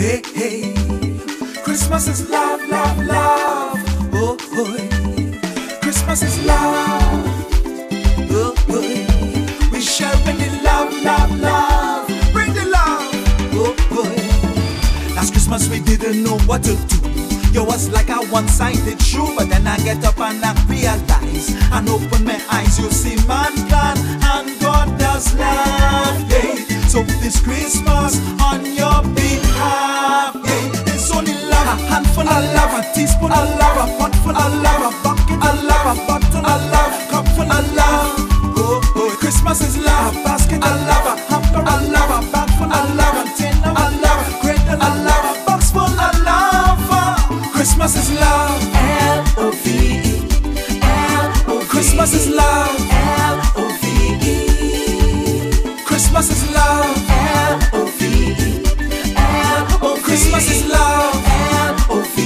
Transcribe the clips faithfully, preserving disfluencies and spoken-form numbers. Hey, hey. Christmas is love, love, love. Oh, oh. Christmas is love. Oh, oh. We shall bring the love, love, love. Bring the love. Oh, oh. Last Christmas we didn't know what to do. Yo, it's like I once sang the truth, but then I get up and I realize and open my eyes, you see man plan and God does love, yeah. So this Christmas on your behalf, yeah. There's only love, a handful of love, a teaspoon of love, a potful of love, a bucket of love, a bottle of love, a cupful of love. Oh, oh, Christmas is love, a basket of love, a hamper of love, a bag full of love, a tin of love, a cradle of love. Christmas is love, L O V E, L O V E. Christmas is love, L O V E. Christmas is love, L O V E, L O V E. Christmas is love, L O V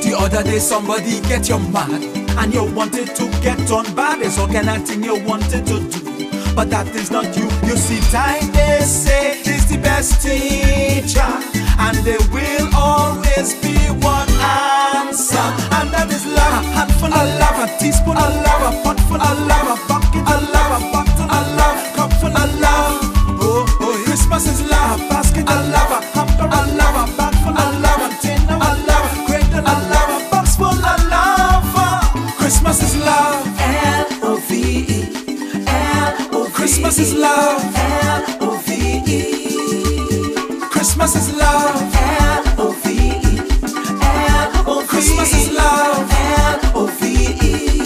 E. The other day somebody get you mad, and you wanted to get on bad. It's all kind of thing you wanted to do, but that is not you. You see, time they say is the best teacher, and there will always be one answer, and that is love, a handful of love, a teaspoon of love, a potful of love, a bucket of love, a bottle of love, a cupful of love. Oh, oh, Christmas is love, a basket of love, a hamper of love, a bagful of love, a tin of love, a cradle of love, a box full of love. Christmas is love, L O V E, L O V E. Christmas is love, L O V E. Christmas is love, L O V E, L O V E. Christmas is love, L O V E.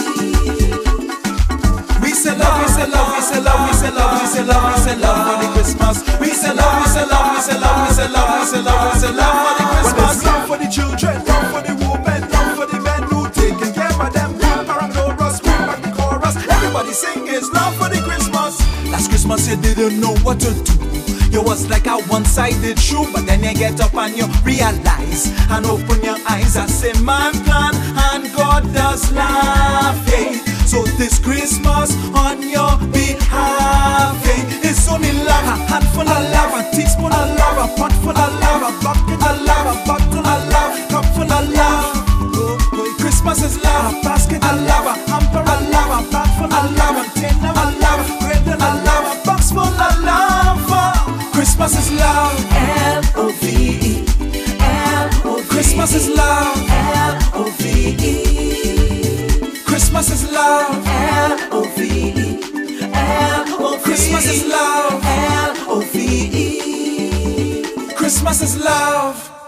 We say love, we say love, we say love, we say love, we say love, we say love for the Christmas. We say love, we say love, we say love, we say love, we say love, we say love for the Christmas. Love for the children, love for the women, love for the men who taking care of them. Good parents know us, good back the chorus. Everybody sing is love for the Christmas. Last Christmas you didn't know what to do. You was like a one-sided shoe, but then you get up and you realize and open your eyes and say man plan and God does love, yeah. So this Christmas on your behalf, yeah. It's only love, a handful of love, a teaspoon of love, a potful of love, a bucket of love, a bottle of love, a cupful of love. Oh, oh. Christmas is love, a basket of love, a hamper of love, a bag full of love, a tin of love, a cradle of love, a box full of love. Christmas is love, L O V E, L O V E. Christmas is love, L O V E. Christmas is love, L O V E, L O V E. Christmas is love, L O V E. Christmas is love.